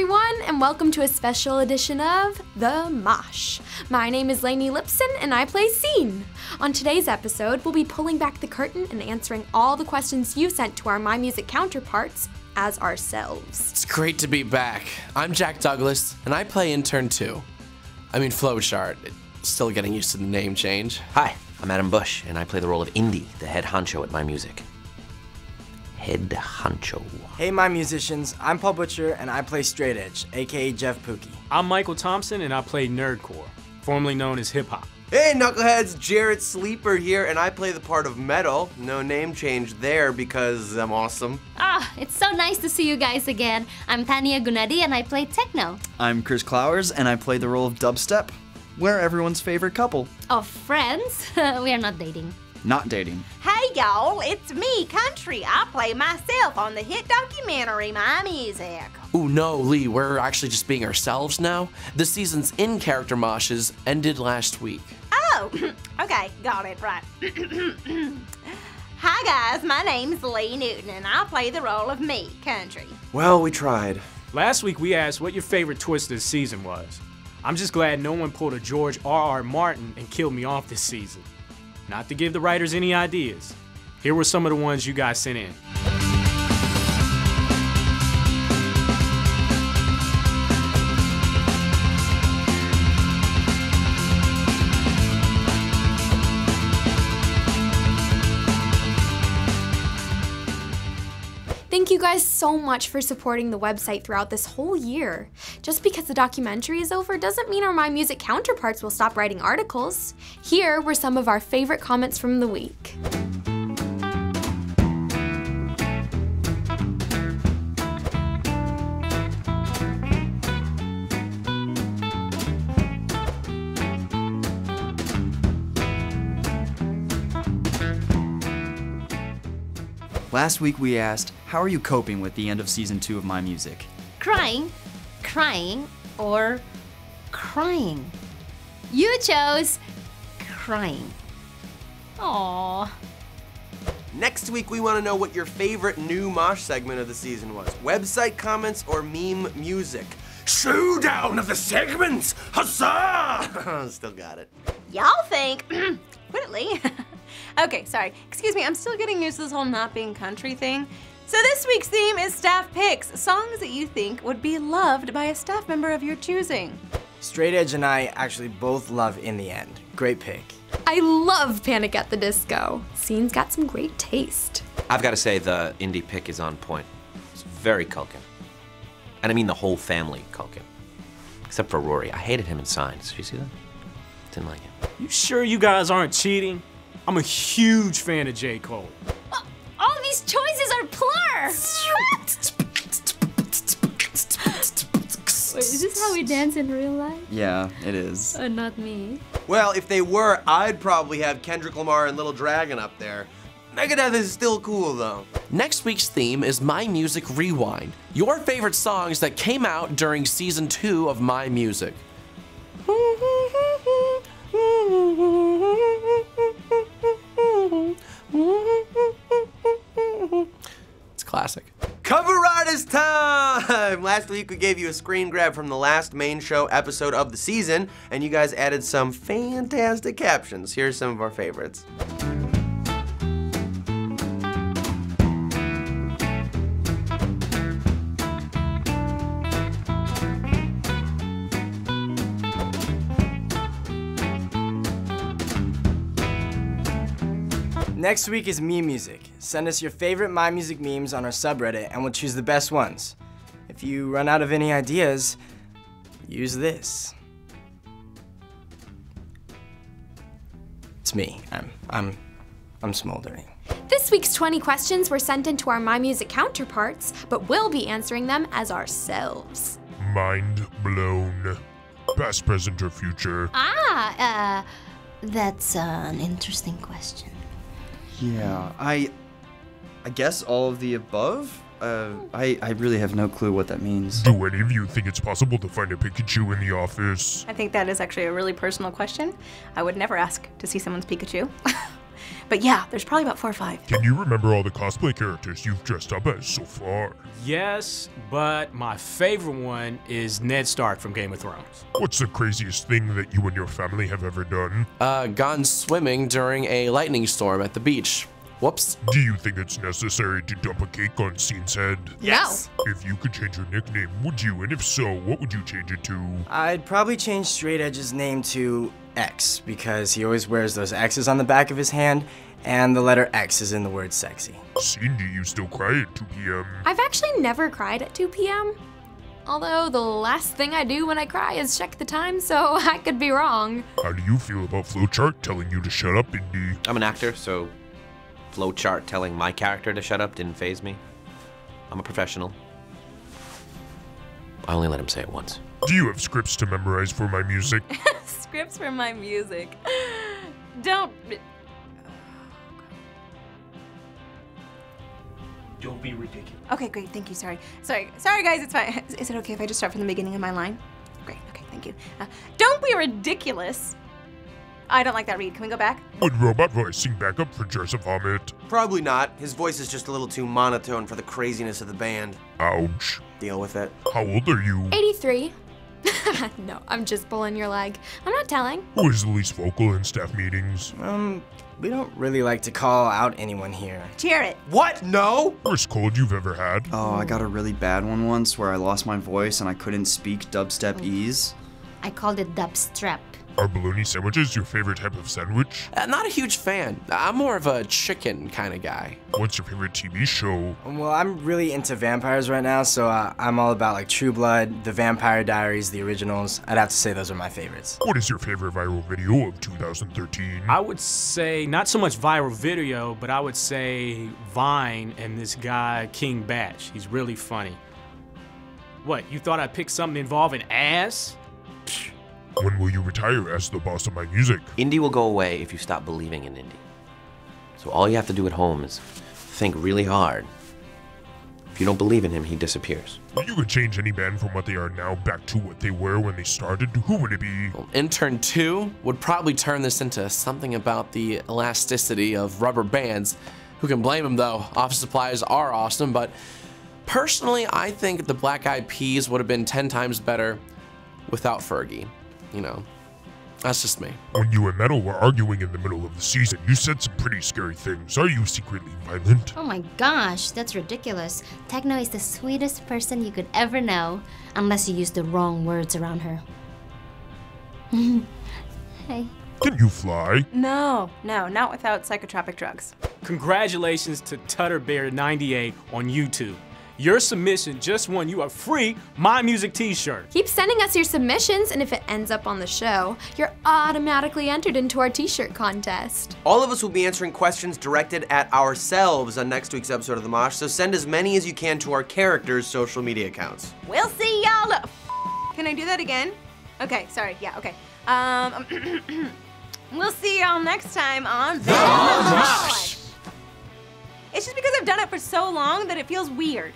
everyone, and welcome to a special edition of The Mosh. My name is Lainey Lipson, and I play Scene. On today's episode, we'll be pulling back the curtain and answering all the questions you sent to our My Music counterparts as ourselves. It's great to be back. I'm Jack Douglass, and I play Intern 2. I mean, Flowchart. Still getting used to the name change. Hi, I'm Adam Busch, and I play the role of Indy, the head honcho at My Music. Head honcho. Hey, my musicians. I'm Paul Butcher, and I play Straight Edge, aka Jeff Pookie. I'm Michael Thompson, and I play Nerdcore, formerly known as hip hop. Hey, knuckleheads! Jarrett Sleeper here, and I play the part of Metal. No name change there because I'm awesome. Ah, it's so nice to see you guys again. I'm Tania Gunadi, and I play Techno. I'm Chris Clowers, and I play the role of Dubstep. We're everyone's favorite couple. Oh, friends? We are not dating. Not dating. Hey y'all, it's me, Country. I play myself on the hit documentary My Music. Ooh, no, Lee, we're actually just being ourselves now. This season's in-character moshes ended last week. Oh, okay, got it, right. Hi guys, my name's Lee Newton, and I play the role of me, Country. Well, we tried. Last week we asked what your favorite twist this season was. I'm just glad no one pulled a George R.R. Martin and killed me off this season. Not to give the writers any ideas. Here were some of the ones you guys sent in. Thank you guys so much for supporting the website throughout this whole year. Just because the documentary is over doesn't mean our My Music counterparts will stop writing articles. Here were some of our favorite comments from the week. Last week we asked, how are you coping with the end of season 2 of My Music? Crying, crying, or crying. You chose crying. Aww. Next week we want to know what your favorite new mosh segment of the season was. Website comments or meme music? Showdown of the segments! Huzzah! Still got it. Y'all think, quickly. Okay, sorry. Excuse me, I'm still getting used to this whole not being country thing. So this week's theme is staff picks, songs that you think would be loved by a staff member of your choosing. Straight Edge and I actually both love In the End. Great pick. I love Panic at the Disco. Scene's got some great taste. I've got to say the indie pick is on point. It's very Culkin. And I mean the whole family Culkin. Except for Rory. I hated him in Signs. Did you see that? Didn't like him. You sure you guys aren't cheating? I'm a huge fan of J. Cole. All these choices are plur! Wait, is this how we dance in real life? Yeah, it is. Not me. Well, if they were, I'd probably have Kendrick Lamar and Little Dragon up there. Megadeth is still cool, though. Next week's theme is My Music Rewind. Your favorite songs that came out during season 2 of My Music. It's classic. Cover artist time! Last week we gave you a screen grab from the last main show episode of the season, and you guys added some fantastic captions. Here's some of our favorites. Next week is meme music. Send us your favorite My Music memes on our subreddit and we'll choose the best ones. If you run out of any ideas, use this. It's me. I'm smoldering. This week's 20 questions were sent in to our My Music counterparts, but we'll be answering them as ourselves. Mind blown. Past, present, or future? That's an interesting question. Yeah, I guess all of the above? I really have no clue what that means. Do any of you think it's possible to find a Pikachu in the office? I think that is actually a really personal question. I would never ask to see someone's Pikachu. But yeah, there's probably about 4 or 5. Can you remember all the cosplay characters you've dressed up as so far? Yes, but my favorite one is Ned Stark from Game of Thrones. What's the craziest thing that you and your family have ever done? Gone swimming during a lightning storm at the beach. Whoops. Do you think it's necessary to dump a cake on Scene's head? Yes. No. If you could change your nickname, would you? And if so, what would you change it to? I'd probably change Straight Edge's name to X, because he always wears those X's on the back of his hand, and the letter X is in the word sexy. Cindy, you still cry at 2 p.m. I've actually never cried at 2 p.m. Although the last thing I do when I cry is check the time, so I could be wrong. How do you feel about Flowchart telling you to shut up, Indy? I'm an actor, so... Flowchart telling my character to shut up didn't faze me. I'm a professional. I only let him say it once. Do you have scripts to memorize for my music? Scripts for my music. Don't be ridiculous. Okay, great, thank you, sorry guys, it's fine. Is it okay if I just start from the beginning of my line? Great, okay, thank you. Don't be ridiculous. I don't like that read. Can we go back? Would Robot Voice sing back up for Joseph Ahmet? Probably not. His voice is just a little too monotone for the craziness of the band. Ouch. Deal with it. How old are you? 83. No, I'm just pulling your leg. I'm not telling. Who is the least vocal in staff meetings? We don't really like to call out anyone here. Jarrett. What? No? Worst cold you've ever had? Oh, I got a really bad one once where I lost my voice and I couldn't speak dubstep ease. I called it dubstrap. Are bologna sandwiches your favorite type of sandwich? Not a huge fan. I'm more of a chicken kind of guy. What's your favorite TV show? Well, I'm really into vampires right now, so I'm all about like True Blood, The Vampire Diaries, the originals. I'd have to say those are my favorites. What is your favorite viral video of 2013? I would say not so much viral video, but I would say Vine and this guy, King Bach. He's really funny. What, you thought I picked something involving ass? When will you retire as the boss of my music? Indie will go away if you stop believing in indie. So all you have to do at home is think really hard. If you don't believe in him, he disappears. If you could change any band from what they are now back to what they were when they started, who would it be? Well, intern 2 would probably turn this into something about the elasticity of rubber bands. Who can blame him though? Office supplies are awesome, but personally, I think the Black Eyed Peas would have been 10 times better without Fergie. You know, that's just me. When you and Metal were arguing in the middle of the season, you said some pretty scary things. Are you secretly violent? Oh my gosh, that's ridiculous. Techno is the sweetest person you could ever know, unless you use the wrong words around her. Hey. Can you fly? No, not without psychotropic drugs. Congratulations to TutterBear98 on YouTube. Your submission just won you a free My Music t-shirt. Keep sending us your submissions, and if it ends up on the show, you're automatically entered into our t-shirt contest. All of us will be answering questions directed at ourselves on next week's episode of The Mosh, so send as many as you can to our characters' social media accounts. We'll see y'all. Can I do that again? Okay, sorry, yeah, okay. We'll see y'all next time on The Mosh. It's just because I've done it for so long that it feels weird.